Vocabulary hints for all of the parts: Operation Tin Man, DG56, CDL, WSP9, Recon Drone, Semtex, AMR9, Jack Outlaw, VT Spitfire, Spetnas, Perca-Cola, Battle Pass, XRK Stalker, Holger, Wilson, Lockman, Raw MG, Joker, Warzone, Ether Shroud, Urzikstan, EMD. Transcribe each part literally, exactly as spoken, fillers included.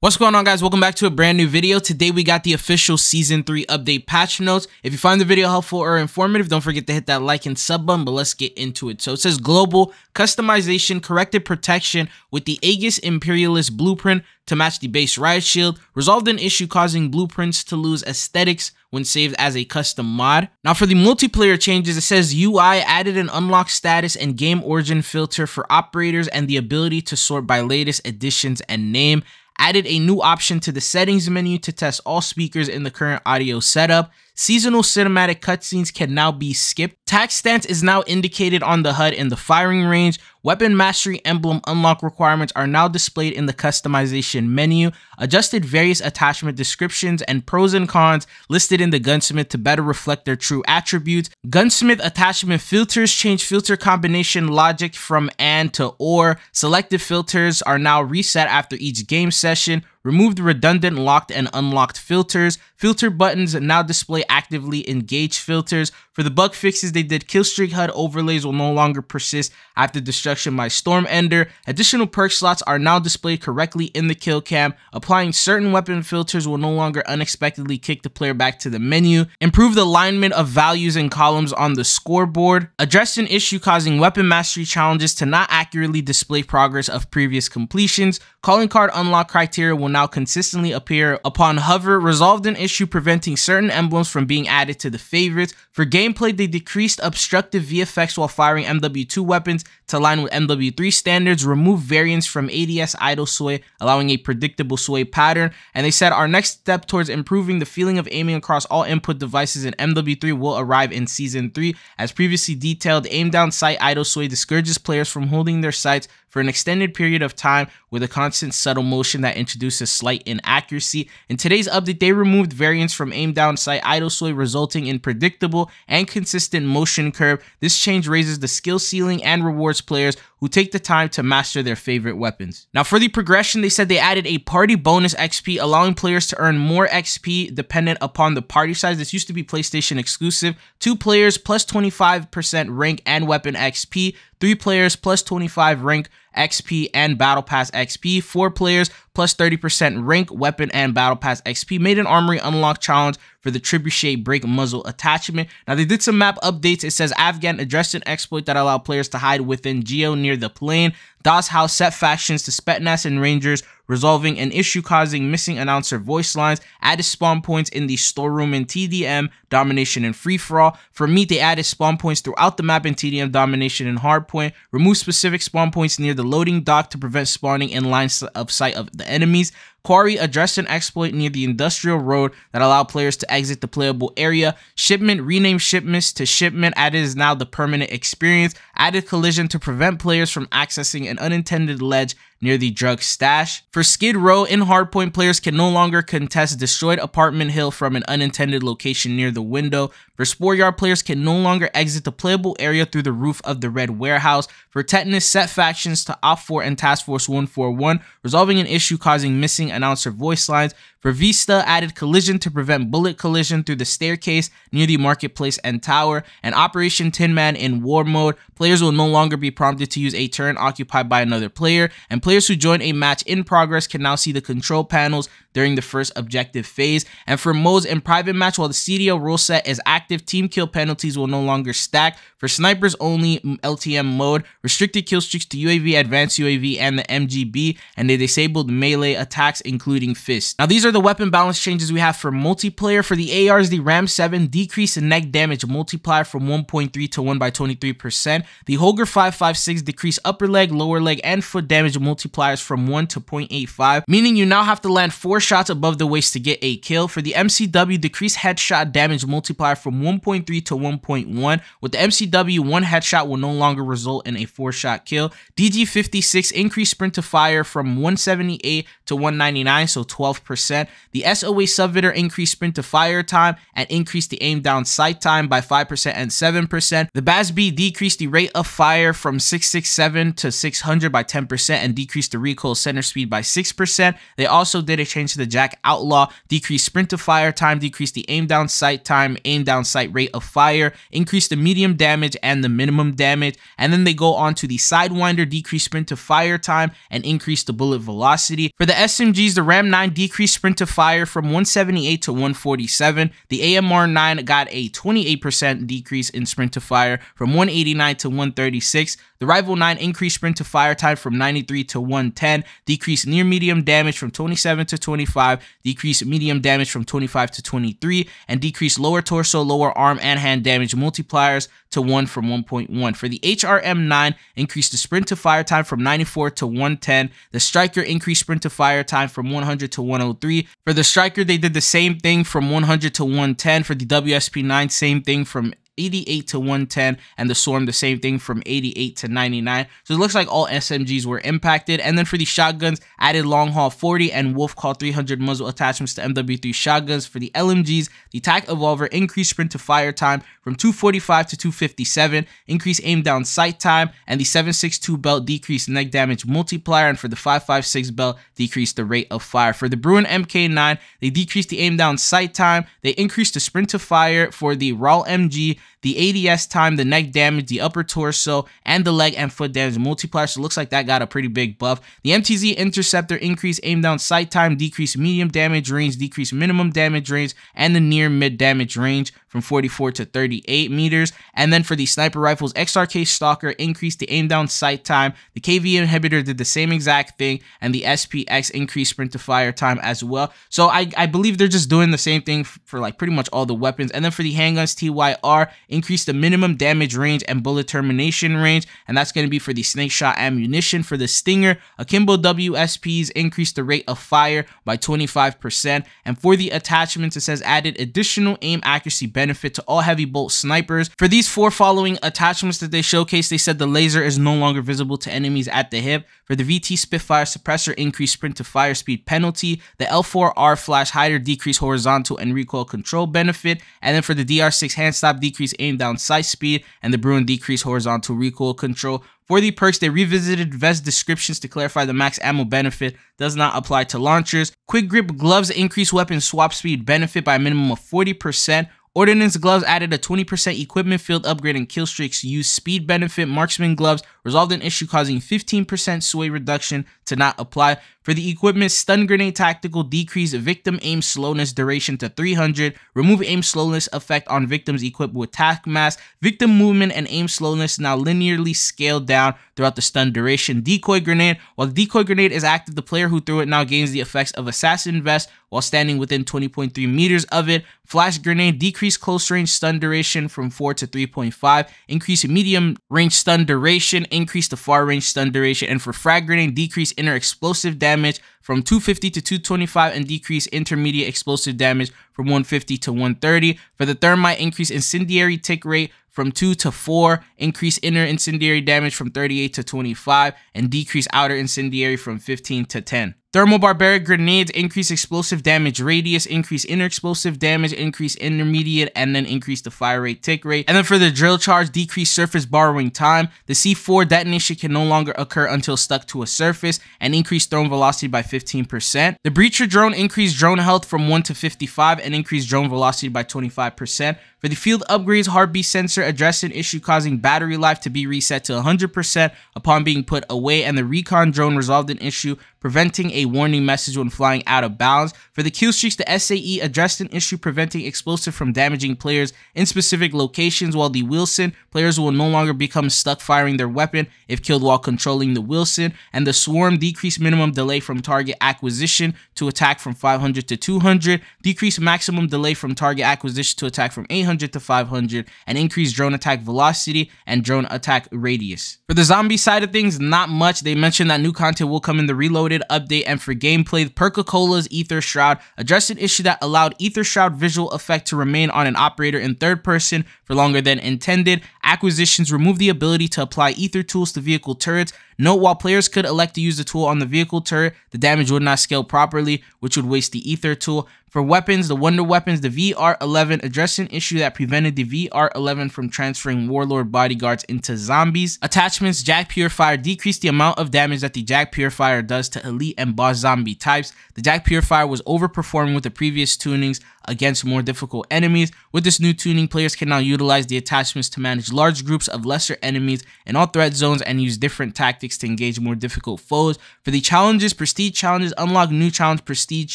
What's going on, guys? Welcome back to a brand new video. Today we got the official season three update patch notes. If you find the video helpful or informative, don't forget to hit that like and sub button, but let's get into it. So it says global customization, corrected protection with the Aegis imperialist blueprint to match the base riot shield, resolved an issue causing blueprints to lose aesthetics when saved as a custom mod. Now for the multiplayer changes, it says U I added an unlock status and game origin filter for operators and the ability to sort by latest editions and name. Added a new option to the settings menu to test all speakers in the current audio setup. Seasonal cinematic cutscenes can now be skipped. Tac stance is now indicated on the H U D in the firing range. Weapon mastery emblem unlock requirements are now displayed in the customization menu. Adjusted various attachment descriptions and pros and cons listed in the gunsmith to better reflect their true attributes. Gunsmith attachment filters change filter combination logic from and to or. Selected filters are now reset after each game session. Removed redundant locked and unlocked filters. Filter buttons now display actively engaged filters. For the bug fixes, they did killstreak H U D overlays will no longer persist after destruction by Storm Ender. Additional perk slots are now displayed correctly in the kill cam. Applying certain weapon filters will no longer unexpectedly kick the player back to the menu. Improved alignment of values and columns on the scoreboard. Addressed an issue causing weapon mastery challenges to not accurately display progress of previous completions. Calling card unlock criteria will not now consistently appear upon hover. Resolved an issue preventing certain emblems from being added to the favorites. For gameplay, they decreased obstructive V F X while firing M W two weapons to align with M W three standards. Remove variance from A D S idle sway, allowing a predictable sway pattern. And they said our next step towards improving the feeling of aiming across all input devices in M W three will arrive in season three. As previously detailed, aim down sight idle sway discourages players from holding their sights for an extended period of time with a constant subtle motion that introduces slight inaccuracy. In today's update, they removed variance from aim down sight idle sway, resulting in predictable and consistent motion curve. This change raises the skill ceiling and rewards players who take the time to master their favorite weapons. Now for the progression, they said they added a party bonus X P, allowing players to earn more X P dependent upon the party size. This used to be PlayStation exclusive. Two players plus twenty-five percent rank and weapon X P. Three players plus twenty-five rank X P and battle pass X P. Four players plus thirty percent rank, weapon, and battle pass X P. Made an armory unlock challenge for the trebuchet break muzzle attachment. Now they did some map updates. It says Afghan addressed an exploit that allowed players to hide within geo near the plane. Das House set factions to Spetnas and Rangers, resolving an issue causing missing announcer voice lines. Added spawn points in the storeroom in T D M, domination, and free-for-all. For meat, they added spawn points throughout the map in T D M, domination, and hardpoint. Remove specific spawn points near the loading dock to prevent spawning in line of sight of the enemies. Quarry addressed an exploit near the industrial road that allowed players to exit the playable area. Shipment renamed Shipments to Shipment, as it is now the permanent experience. Added collision to prevent players from accessing an unintended ledge near the drug stash. For Skid Row, in hardpoint, players can no longer contest destroyed apartment hill from an unintended location near the window. For Spore Yard, players can no longer exit the playable area through the roof of the red warehouse. For Tetanus, set factions to Op four and Task Force one forty-one, resolving an issue causing missing announcer voice lines. For Vista, added collision to prevent bullet collision through the staircase near the marketplace and tower. And Operation Tin Man, in war mode, players will no longer be prompted to use a turn occupied by another player, and players who join a match in progress can now see the control panels during the first objective phase. And for modes in private match, while the C D L rule set is active, team kill penalties will no longer stack. For snipers only L T M mode, restricted kill streaks to U A V, advanced U A V, and the M G B, and they disabled melee attacks, including fists. Now these are the weapon balance changes we have for multiplayer. For the A Rs, the Ram seven decreased the neck damage multiplier from one point three to one by twenty-three percent. The Holger five fifty-six decreased upper leg, lower leg, and foot damage multipliers from one to zero point eight five, meaning you now have to land four shots above the waist to get a kill. For the M C W, decreased headshot damage multiplier from one point three to one point one. With the M C W, one headshot will no longer result in a four-shot kill. D G fifty-six increased sprint to fire from one seventy-eight to one ninety-nine, so twelve percent. forty-five percent. The S O A subvitter increased sprint to fire time and increased the aim down sight time by five percent and seven percent. The B A S B decreased the rate of fire from six sixty-seven to six hundred by ten percent and decreased the recoil center speed by six percent. They also did a change to the Jack Outlaw, decreased sprint to fire time, decreased the aim down sight time, aim down sight rate of fire, increased the medium damage and the minimum damage. And then they go on to the Sidewinder, decreased sprint to fire time and increased the bullet velocity. For the S M Gs, the Ram nine decreased sprint to fire from one seventy-eight to one forty-seven. The A M R nine got a twenty-eight percent decrease in sprint to fire from one eighty-nine to one thirty-six. The Rival nine increased sprint to fire time from ninety-three to one ten, decreased near medium damage from twenty-seven to twenty-five, decreased medium damage from twenty-five to twenty-three, and decreased lower torso, lower arm, and hand damage multipliers to one from one point one. For the H R M nine, increased the sprint to fire time from ninety-four to one ten. The Striker increased sprint to fire time from one hundred to one oh three. For the Striker, they did the same thing from one hundred to one ten. For the W S P nine, same thing from eighty-eight to one ten, and the Swarm the same thing from eighty-eight to ninety-nine. So it looks like all S M Gs were impacted. And then for the shotguns, added Long Haul forty and Wolf Call three hundred muzzle attachments to M W three shotguns. For the L M Gs, the T A C Evolver increased sprint to fire time from two forty-five to two fifty-seven, increased aim down sight time, and the seven sixty-two belt decreased neck damage multiplier, and for the five fifty-six belt decreased the rate of fire. For the Bruin M K nine, they decreased the aim down sight time, they increased the sprint to fire for the Raw M G, the A D S time, the neck damage, the upper torso, and the leg and foot damage multiplier. So it looks like that got a pretty big buff. The M T Z Interceptor increased aim down sight time, decreased medium damage range, decreased minimum damage range, and the near mid damage range from forty-four to thirty-eight meters. And then for the sniper rifles, X R K Stalker increased the aim down sight time. The K V Inhibitor did the same exact thing, and the S P X increased sprint to fire time as well. So I, I believe they're just doing the same thing for like pretty much all the weapons. And then for the handguns, T Y R increased the minimum damage range and bullet termination range, and that's going to be for the snake shot ammunition. For the Stinger, Akimbo W S Ps increased the rate of fire by twenty-five percent. And for the attachments, it says added additional aim accuracy benefit to all heavy bolt snipers. For these four following attachments that they showcased, they said the laser is no longer visible to enemies at the hip. For the V T Spitfire suppressor, increased sprint to fire speed penalty. The L four R flash hider decreased horizontal and recoil control benefit. And then for the D R six hand stop, decreased aim down sight speed, and the Bruin decreased horizontal recoil control. For the perks, they revisited vest descriptions to clarify the max ammo benefit does not apply to launchers. Quick grip gloves increased weapon swap speed benefit by a minimum of forty percent. Ordnance gloves added a twenty percent equipment field upgrade and killstreaks use speed benefit. Marksman gloves resolved an issue causing fifteen percent sway reduction to not apply. For the equipment, stun grenade tactical decreased victim aim slowness duration to three hundred, remove aim slowness effect on victims equipped with tac mask, victim movement and aim slowness now linearly scaled down throughout the stun duration. Decoy grenade, while the decoy grenade is active, the player who threw it now gains the effects of assassin vest while standing within twenty point three meters of it. Flash grenade decreased close range stun duration from four to three point five, increased medium range stun duration, increased the far range stun duration, and for frag grenade, decreased inner explosive damage from two fifty to two twenty-five and decrease intermediate explosive damage from one fifty to one thirty. For the thermite, increase incendiary tick rate from two to four, increase inner incendiary damage from thirty-eight to twenty-five, and decrease outer incendiary from fifteen to ten. Thermal barbaric grenades increase explosive damage radius, increase inner explosive damage, increase intermediate, and then increase the fire rate tick rate. And then for the drill charge, decrease surface borrowing time. The C four detonation can no longer occur until stuck to a surface, and increase thrown velocity by fifteen percent. The Breacher Drone increased drone health from one to fifty-five and increased drone velocity by twenty-five percent. For the field upgrades, heartbeat sensor addressed an issue causing battery life to be reset to one hundred percent upon being put away, and the recon drone resolved an issue preventing a warning message when flying out of bounds. For the killstreaks, the S A E addressed an issue preventing explosive from damaging players in specific locations, while the Wilson, players will no longer become stuck firing their weapon if killed while controlling the Wilson. And the Swarm decreased minimum delay from target acquisition to attack from five hundred to two hundred, decreased maximum delay from target acquisition to attack from eight hundred to five hundred, and increased drone attack velocity and drone attack radius. For the zombie side of things, not much. They mentioned that new content will come in the reload coded update and for gameplay, Perca-Cola's Ether Shroud addressed an issue that allowed Ether Shroud visual effect to remain on an operator in third person for longer than intended. Acquisitions removed the ability to apply Ether tools to vehicle turrets. Note, while players could elect to use the tool on the vehicle turret, the damage would not scale properly, which would waste the Ether tool. For weapons, the Wonder Weapons, the V R eleven addressed an issue that prevented the V R eleven from transferring Warlord bodyguards into zombies. Attachments, Jack Purifier decreased the amount of damage that the Jack Purifier does to elite and boss zombie types. The Jack Purifier was overperforming with the previous tunings against more difficult enemies. With this new tuning, players can now utilize the attachments to manage large groups of lesser enemies in all threat zones and use different tactics to engage more difficult foes. For the challenges, prestige challenges, unlock new challenge prestige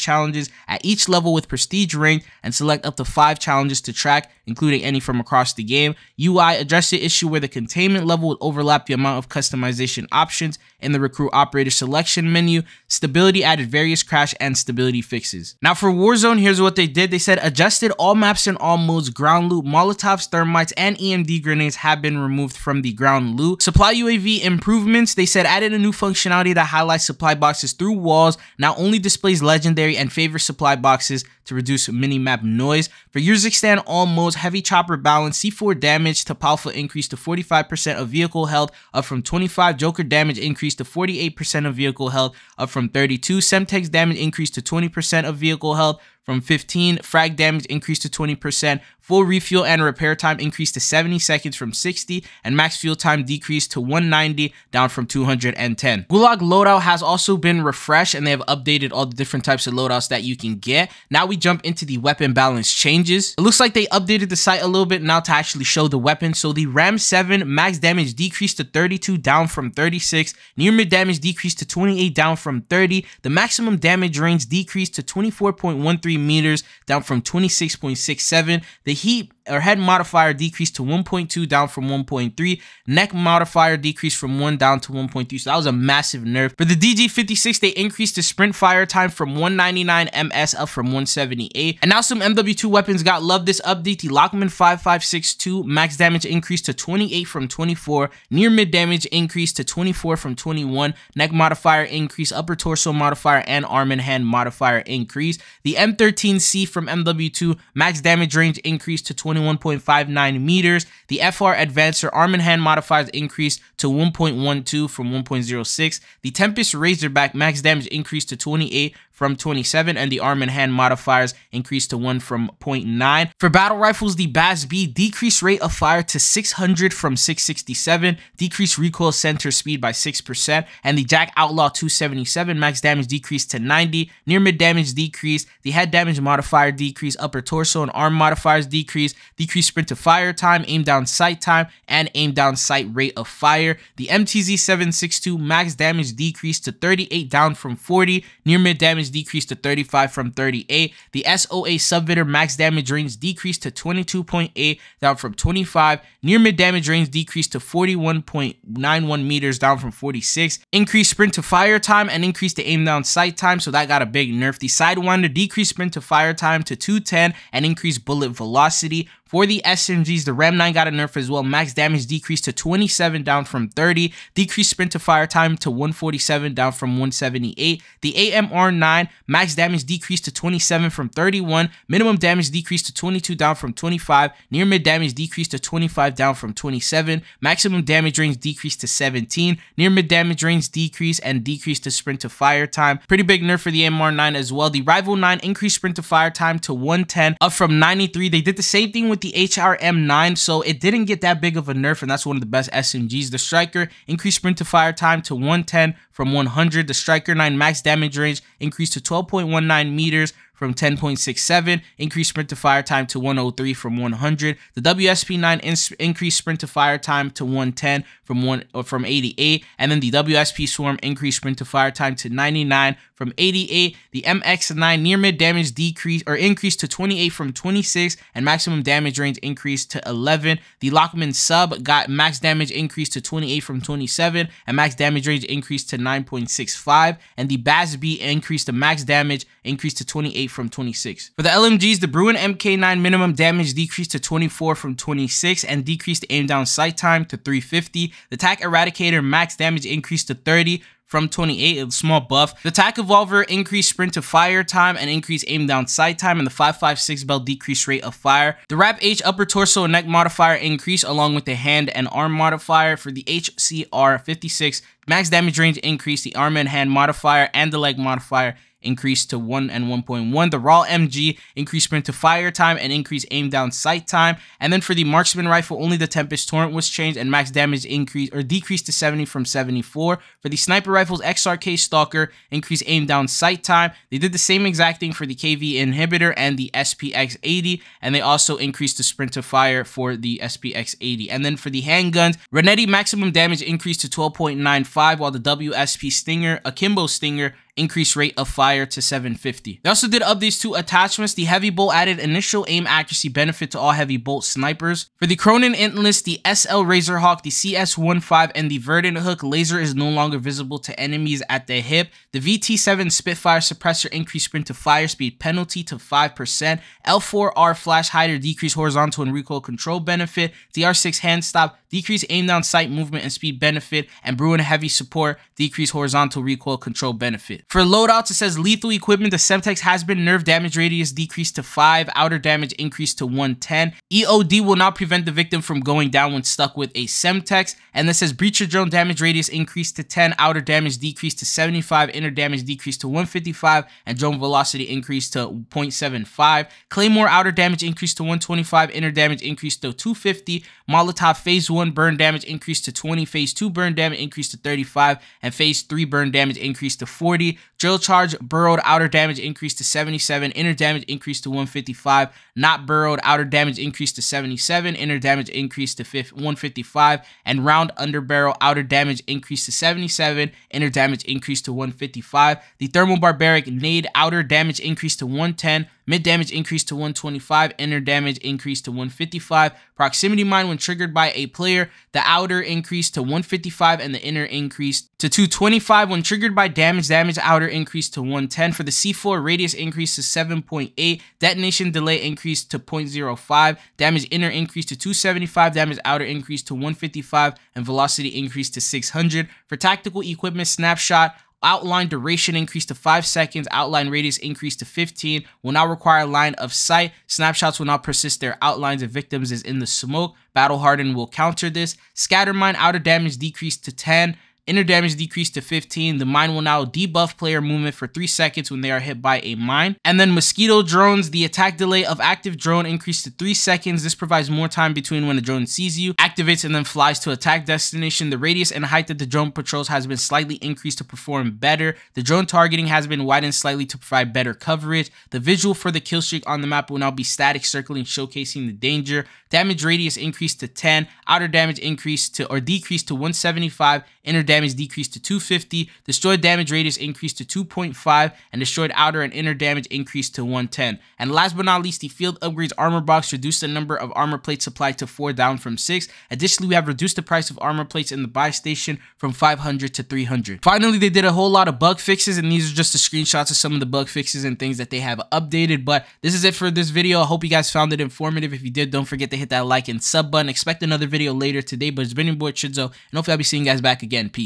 challenges at each level with prestige rank and select up to five challenges to track, including any from across the game. U I addressed the issue where the containment level would overlap the amount of customization options in the recruit operator selection menu. Stability added various crash and stability fixes. Now for Warzone, here's what they did. They said adjusted all maps and all modes. Ground loot, Molotovs, thermites, and E M D grenades have been removed from the ground loot. Supply U A V improvements. They said added a new functionality that highlights supply boxes through walls, now only displays legendary and favor supply boxes to reduce minimap noise. For Urzikstan, all modes, heavy chopper balance, C four damage to powerful increase to forty-five percent of vehicle health, up from twenty-five. Joker damage increase to forty-eight percent of vehicle health, up from thirty-two. Semtex damage increase to twenty percent of vehicle health, from fifteen, frag damage increased to twenty percent, full refuel and repair time increased to seventy seconds from sixty, and max fuel time decreased to one ninety, down from two hundred ten. Gulag loadout has also been refreshed, and they have updated all the different types of loadouts that you can get. Now we jump into the weapon balance changes. It looks like they updated the site a little bit now to actually show the weapon. So the Ram seven max damage decreased to thirty-two, down from thirty-six, near mid damage decreased to twenty-eight, down from thirty, the maximum damage range decreased to twenty-four point one three meters, down from twenty-six point six seven. The heat or head modifier decreased to one point two, down from one point three. Neck modifier decreased from one down to one point three. So that was a massive nerf. For the D G fifty-six, they increased the sprint fire time from one ninety-nine meters up from one seventy-eight. And now some M W two weapons got love this update. The Lockman fifty-five sixty-two max damage increased to twenty-eight from twenty-four. Near mid damage increased to twenty-four from twenty-one. Neck modifier increase, upper torso modifier, and arm and hand modifier increase. The M thirteen C from M W two max damage range increased to twenty-one point five nine meters. The F R Advancer arm and hand modifiers increased to one point one two from one point zero six. The Tempest Razorback max damage increased to twenty-eight from twenty-seven, and the arm and hand modifiers increased to one from zero point nine. For battle rifles, the B A S B decreased rate of fire to six hundred from six sixty-seven, decreased recoil center speed by six percent, and the Jack Outlaw two seventy-seven max damage decreased to ninety, near mid damage decreased, the head damage modifier decreased, upper torso and arm modifiers decreased, decreased sprint to fire time, aim down sight time, and aim down sight rate of fire. The M T Z seven sixty-two max damage decreased to thirty-eight, down from forty, near mid damage decreased to thirty-five from thirty-eight. The S O A Subvitter max damage range decreased to twenty-two point eight, down from twenty-five. Near mid damage range decreased to forty-one point nine one meters, down from forty-six. Increased sprint to fire time and increased the aim down sight time, so that got a big nerf. The Sidewinder decreased sprint to fire time to two ten and increased bullet velocity. For the S M Gs, the Ram nine got a nerf as well. Max damage decreased to twenty-seven, down from thirty. Decreased sprint to fire time to one forty-seven, down from one seventy-eight. The A M R nine, max damage decreased to twenty-seven from thirty-one. Minimum damage decreased to twenty-two, down from twenty-five. Near mid damage decreased to twenty-five, down from twenty-seven. Maximum damage range decreased to seventeen. Near mid damage range decreased and decreased to sprint to fire time. Pretty big nerf for the A M R nine as well. The Rival nine increased sprint to fire time to one ten, up from ninety-three. They did the same thing with the H R M nine, so it didn't get that big of a nerf, and that's one of the best S M Gs. The Striker increased sprint to fire time to one ten from one hundred. The Striker nine max damage range increased to twelve point one nine meters from ten point six seven, increased sprint to fire time to one oh three from one hundred. The W S P nine in increased sprint to fire time to one ten from one or from eighty-eight, and then the W S P Swarm increased sprint to fire time to ninety-nine from eighty-eight. The M X nine near mid damage decrease or increased to twenty-eight from twenty-six, and maximum damage range increased to eleven. The Lockman Sub got max damage increased to twenty-eight from twenty-seven, and max damage range increased to nine point six five, and the B A S B increased the max damage increased to twenty-eight from twenty-six. For the L M Gs, the Bruin M K nine minimum damage decreased to twenty-four from twenty-six and decreased aim down sight time to three fifty. The T A C Eradicator max damage increased to thirty from twenty-eight, a small buff. The Tac Evolver increased sprint to fire time and increased aim down sight time, and the five five six belt decreased rate of fire. The Wrap H upper torso and neck modifier increased along with the hand and arm modifier. For the H C R fifty-six, max damage range increased, the arm and hand modifier and the leg modifier increased to one and one point one. The Raw M G increased sprint to fire time and increased aim down sight time. And then for the Marksman Rifle, only the Tempest Torrent was changed and max damage increased or decreased to seventy from seventy-four. For the Sniper Rifles, X R K Stalker increased aim down sight time. They did the same exact thing for the K V Inhibitor and the S P X eighty, and they also increased the sprint to fire for the S P X eighty. And then for the handguns, Renetti maximum damage increased to twelve point nine five, while the W S P Stinger, Akimbo Stinger, increased rate of fire to seven fifty. They also did updates to attachments. The Heavy Bolt added initial aim accuracy benefit to all Heavy Bolt snipers. For the Cronin Intless, the S L Razorhawk, the C S fifteen, and the Verdant Hook laser is no longer visible to enemies at the hip. The V T seven Spitfire Suppressor increased sprint to fire speed penalty to five percent. L four R Flash Hider decreased horizontal and recoil control benefit. D R six Hand Stop decreased aim down sight movement and speed benefit. And Bruin Heavy Support decreased horizontal recoil control benefit. For loadouts, it says lethal equipment, the Semtex has been nerve damage radius decreased to five, outer damage increased to one ten. E O D will not prevent the victim from going down when stuck with a Semtex. And this says Breacher Drone damage radius increased to ten, outer damage decreased to seventy-five, inner damage decreased to one fifty-five, and drone velocity increased to zero point seven five. Claymore outer damage increased to one twenty-five, inner damage increased to two fifty. Molotov phase one burn damage increased to twenty, phase two burn damage increased to thirty-five, and phase three burn damage increased to forty. Drill Charge burrowed outer damage increased to seventy-seven, inner damage increased to one fifty-five. Not burrowed outer damage increased to seventy-seven, inner damage increased to one fifty-five, and Round under barrel outer damage increased to seventy-seven, inner damage increased to one fifty-five. The Thermal Barbaric nade outer damage increased to one ten, mid damage increased to one twenty-five, inner damage increased to one fifty-five. Proximity Mine when triggered by a player, the outer increased to one fifty-five and the inner increased to two twenty-five. When triggered by damage, damage outer increased to one ten. For the C four, radius increased to seven point eight, detonation delay increased to zero point zero five, damage inner increased to two seventy-five, damage outer increased to one fifty-five, and velocity increased to six hundred. For tactical equipment, snapshot outline duration increased to five seconds, outline radius increased to fifteen, will not require line of sight, snapshots will not persist their outlines if victims is in the smoke, battle hardened will counter this. Scattermine outer damage decreased to ten, inner damage decreased to fifteen. The mine will now debuff player movement for three seconds when they are hit by a mine. And then Mosquito Drones, the attack delay of active drone increased to three seconds. This provides more time between when a drone sees you, activates, and then flies to attack destination. The radius and height that the drone patrols has been slightly increased to perform better. The drone targeting has been widened slightly to provide better coverage. The visual for the killstreak on the map will now be static circling, showcasing the danger. Damage radius increased to ten, outer damage increased to or decreased to one seventy-five, inner damage damage decreased to two fifty, destroyed damage radius increased to two point five, and destroyed outer and inner damage increased to one ten. And last but not least, the field upgrades armor box reduced the number of armor plates supplied to four down from six. Additionally, we have reduced the price of armor plates in the buy station from five hundred to three hundred. Finally, they did a whole lot of bug fixes, and these are just the screenshots of some of the bug fixes and things that they have updated. But this is it for this video. I hope you guys found it informative. If you did, don't forget to hit that like and sub button. Expect another video later today, but it's been your boy Chidzo, and hopefully I'll be seeing you guys back again. Peace.